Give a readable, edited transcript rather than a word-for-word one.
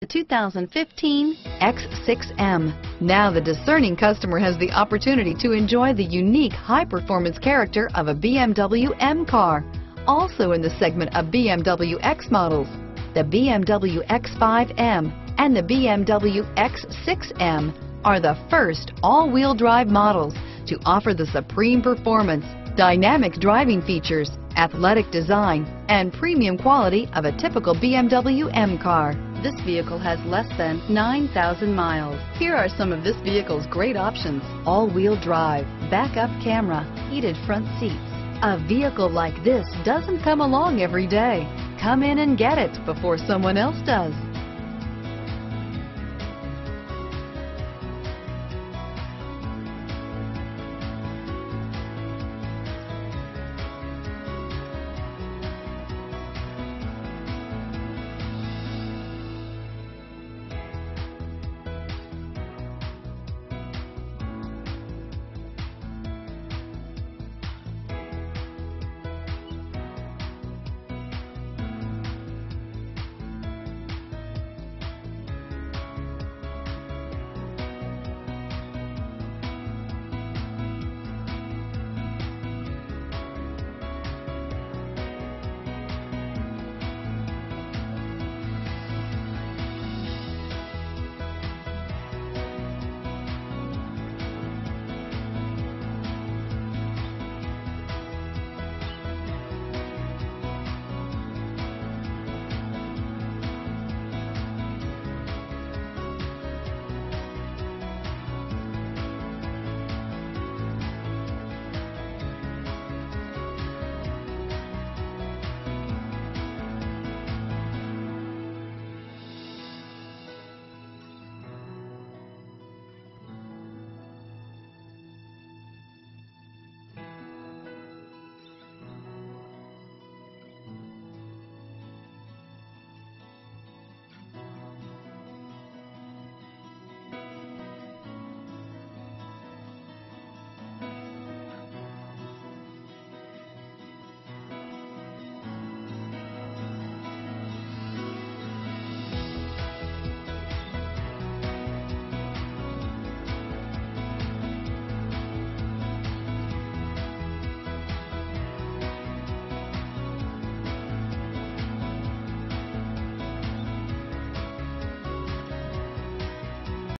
The 2015 X6M. Now the discerning customer has the opportunity to enjoy the unique high-performance character of a BMW M car, also in the segment of BMW X models, the BMW X5M and the BMW X6M are the first all-wheel drive models to offer the supreme performance, dynamic driving features, athletic design, and premium quality of a typical BMW M car. This vehicle has less than 9,000 miles. Here are some of this vehicle's great options: all-wheel drive, backup camera, heated front seats. A vehicle like this doesn't come along every day. Come in and get it before someone else does.